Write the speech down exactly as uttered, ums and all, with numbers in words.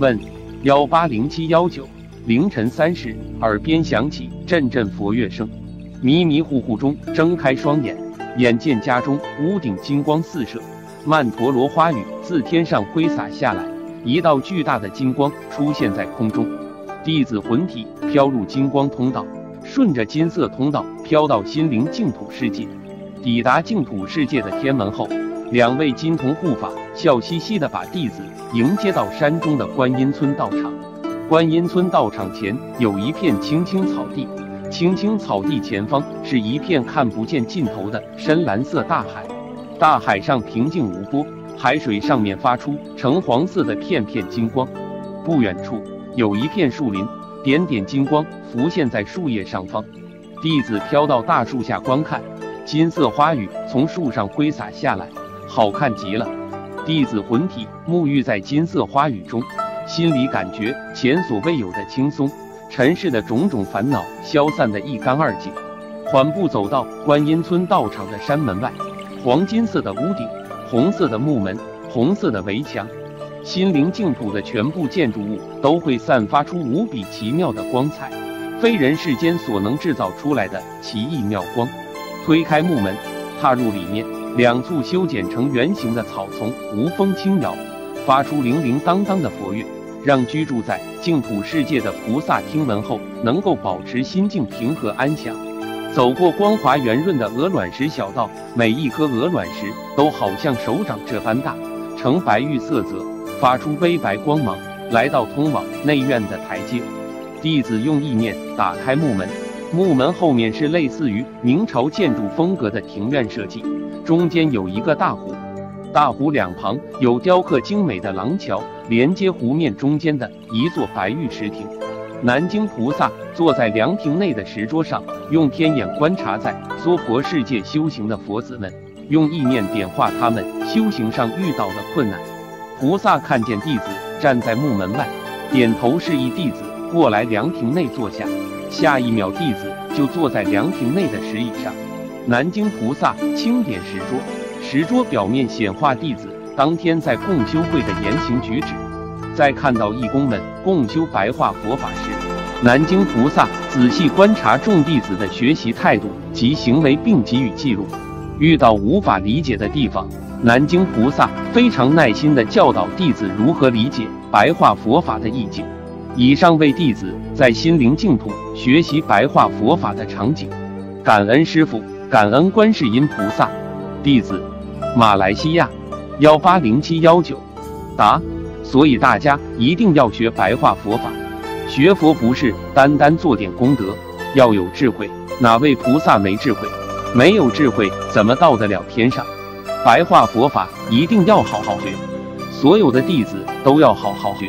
问一八零七一九凌晨三时，耳边响起阵阵佛乐声，迷迷糊糊中睁开双眼，眼见家中屋顶金光四射，曼陀罗花雨自天上挥洒下来，一道巨大的金光出现在空中，弟子魂体飘入金光通道，顺着金色通道飘到心灵净土世界。抵达净土世界的天门后，两位金童护法笑嘻嘻地把弟子迎接到山中的观音村道场。观音村道场前有一片青青草地，青青草地前方是一片看不见尽头的深蓝色大海，大海上平静无波，海水上面发出橙黄色的片片金光。不远处有一片树林，点点金光浮现在树叶上方。弟子飘到大树下观看，金色花雨从树上挥洒下来，好看极了。弟子魂体沐浴在金色花雨中，心里感觉前所未有的轻松，尘世的种种烦恼消散得一干二净。缓步走到观音村道场的山门外，黄金色的屋顶，红色的木门，红色的围墙，心灵净土的全部建筑物都会散发出无比奇妙的光彩，非人世间所能制造出来的奇异妙光。推开木门，踏入里面，两簇修剪成圆形的草丛无风轻摇，发出铃铃当当的佛乐，让居住在净土世界的菩萨听闻后能够保持心境平和安详。走过光滑圆润的鹅卵石小道，每一颗鹅卵石都好像手掌这般大，呈白玉色泽，发出微白光芒。来到通往内院的台阶，弟子用意念打开木门，木门后面是类似于明朝建筑风格的庭院设计，中间有一个大湖，大湖两旁有雕刻精美的廊桥，连接湖面中间的一座白玉石亭。南京菩萨坐在凉亭内的石桌上，用天眼观察在娑婆世界修行的佛子们，用意念点化他们修行上遇到的困难。菩萨看见弟子站在木门外，点头示意弟子过来凉亭内坐下，下一秒弟子就坐在凉亭内的石椅上。南京菩萨轻点石桌，石桌表面显化弟子当天在共修会的言行举止。在看到义工们共修白话佛法时，南京菩萨仔细观察众弟子的学习态度及行为，并给予记录。遇到无法理解的地方，南京菩萨非常耐心地教导弟子如何理解白话佛法的意境。以上为弟子在心灵净土学习白话佛法的场景，感恩师父，感恩观世音菩萨。弟子，马来西亚一八零七一九。答：所以大家一定要学白话佛法。学佛不是单单做点功德，要有智慧。哪位菩萨没智慧？没有智慧怎么到得了天上？白话佛法一定要好好学，所有的弟子都要好好学。